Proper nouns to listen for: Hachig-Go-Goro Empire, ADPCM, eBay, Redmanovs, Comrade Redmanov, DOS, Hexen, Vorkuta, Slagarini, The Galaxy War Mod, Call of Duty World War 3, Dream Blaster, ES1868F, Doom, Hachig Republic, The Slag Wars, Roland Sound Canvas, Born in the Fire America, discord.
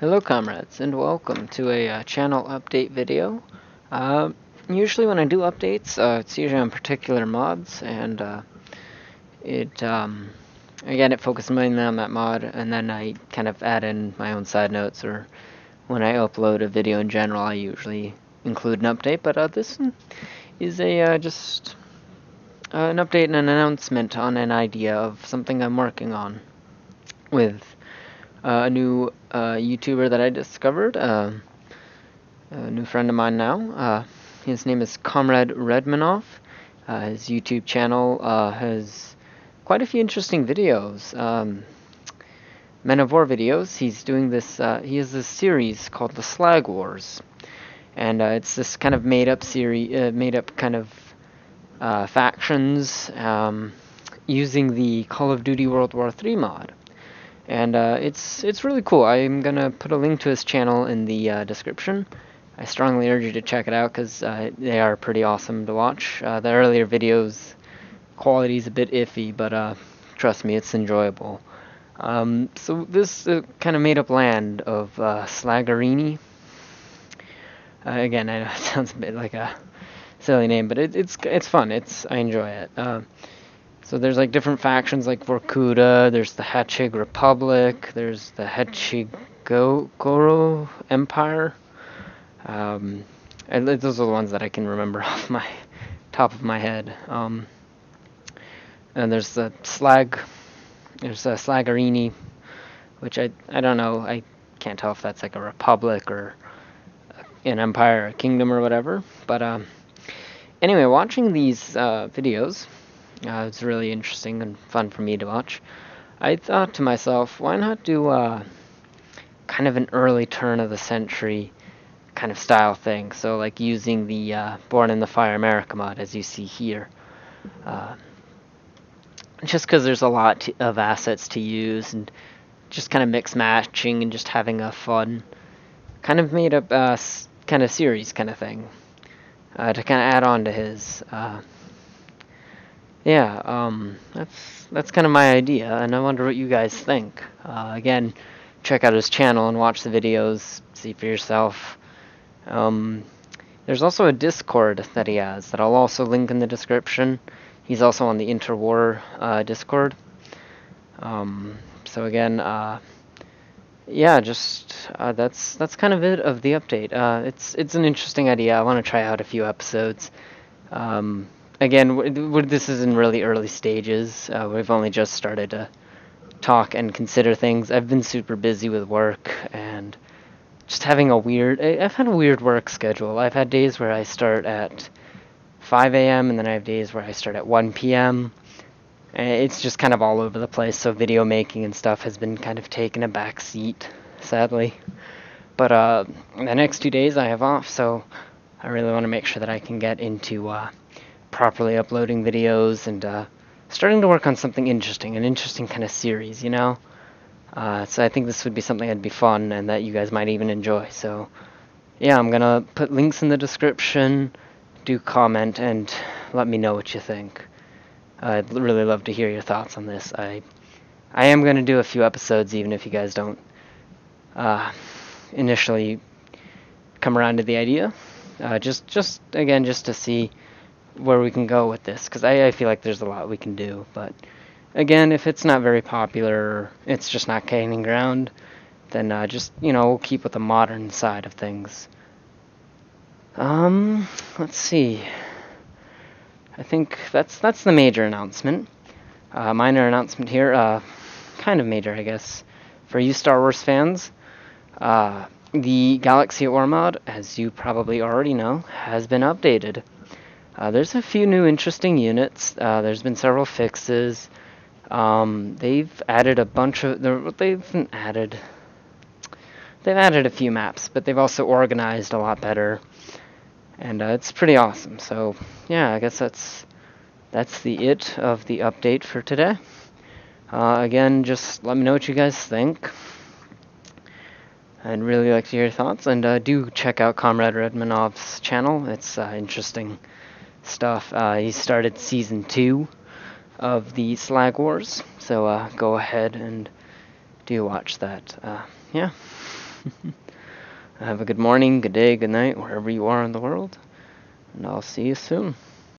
Hello comrades, and welcome to a channel update video. Usually when I do updates, it's usually on particular mods, and again, it focuses mainly on that mod, and then I kind of add in my own side notes, or when I upload a video in general, I usually include an update, but this one is a an update and an announcement on an idea of something I'm working on with a new YouTuber that I discovered, a new friend of mine now. His name is Comrade Redmanov. His YouTube channel has quite a few interesting videos, Men of War videos. He's doing this, he has this series called The Slag Wars, and it's this kind of made-up series, made-up kind of factions using the Call of Duty World War 3 mod, and it's really cool. I'm gonna put a link to his channel in the description. I strongly urge you to check it out because they are pretty awesome to watch. The earlier videos quality's a bit iffy, but trust me, it's enjoyable. So this kind of made-up land of Slagarini. Again, I know it sounds a bit like a silly name, but it's fun. I enjoy it. So there's like different factions, like Vorkuta. There's the Hachig Republic. There's the Hachig-Go-Goro Empire. Those are the ones that I can remember off my top of my head. And there's the Slagarini, which I don't know. I can't tell if that's like a republic or an empire, or a kingdom, or whatever. But anyway, watching these videos, it's really interesting and fun for me to watch. I thought to myself, why not do kind of an early turn of the century kind of style thing? So like using the Born in the Fire America mod, as you see here. Just because there's a lot of assets to use, and just kind of mix matching and just having a fun kind of made up kind of series kind of thing. To kind of add on to his, that's kind of my idea, and I wonder what you guys think. Again, check out his channel and watch the videos, see for yourself. There's also a Discord that he has that I'll also link in the description. He's also on the Interwar Discord. So again, yeah, just that's kind of it of the update. It's an interesting idea. I want to try out a few episodes. Again, this is in really early stages. We've only just started to talk and consider things. I've been super busy with work and just having a weird. I've had a weird work schedule. I've had days where I start at 5 a.m. and then I have days where I start at 1 p.m. It's just kind of all over the place, so video making and stuff has been kind of taking a back seat, sadly. But the next 2 days I have off, so I really want to make sure that I can get into properly uploading videos and starting to work on something interesting, an interesting kind of series, you know? So I think this would be something that'd be fun and that you guys might even enjoy. So yeah, I'm gonna put links in the description. Do comment and let me know what you think. I'd really love to hear your thoughts on this. I am going to do a few episodes, even if you guys don't initially come around to the idea. Just again, just to see where we can go with this, because I feel like there's a lot we can do. But again, if it's not very popular, it's just not gaining ground, then just, you know, we'll keep with the modern side of things. Let's see. I think that's the major announcement. Minor announcement here, kind of major, I guess, for you Star Wars fans. The Galaxy War Mod, as you probably already know, has been updated. There's a few new interesting units. There's been several fixes. They've added a bunch of. They've added a few maps, but they've also organized a lot better. And it's pretty awesome. So yeah, I guess that's the it of the update for today. Again, just let me know what you guys think. I'd really like to hear your thoughts, and do check out Comrade Redmanov's channel. It's interesting stuff. He started season 2 of the Slag Wars, so go ahead and do watch that. Yeah. Have a good morning, good day, good night, wherever you are in the world, and I'll see you soon.